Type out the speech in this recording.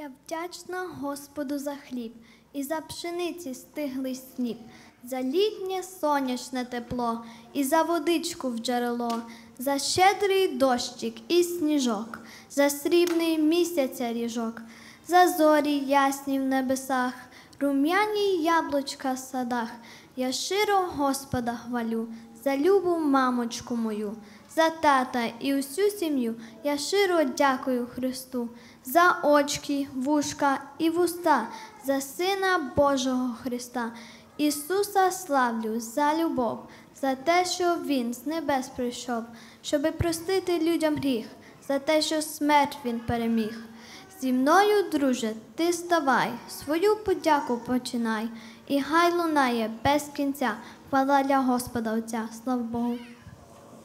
Я вдячна Господу за хліб, і за пшениці стиглий сніп, за літнє сонячне тепло, і за водичку в джерело, за щедрий дощик і сніжок, за срібний місяця ріжок, за зорі ясні в небесах, рум'яні яблучка в садах. Я щиро Господа хвалю, за любу мамочку мою, за тата і усю сім'ю. Я щиро дякую Христу, за очки, вушка і вуста, за Сина Божого Христа. Ісуса славлю за любов, за те, що Він з небес прийшов, щоби простити людям гріх, за те, що смерть Він переміг. Зі мною, друже, ти ставай, свою подяку починай, і хай лунає без кінця хвала для Господа Отця. Слава Богу!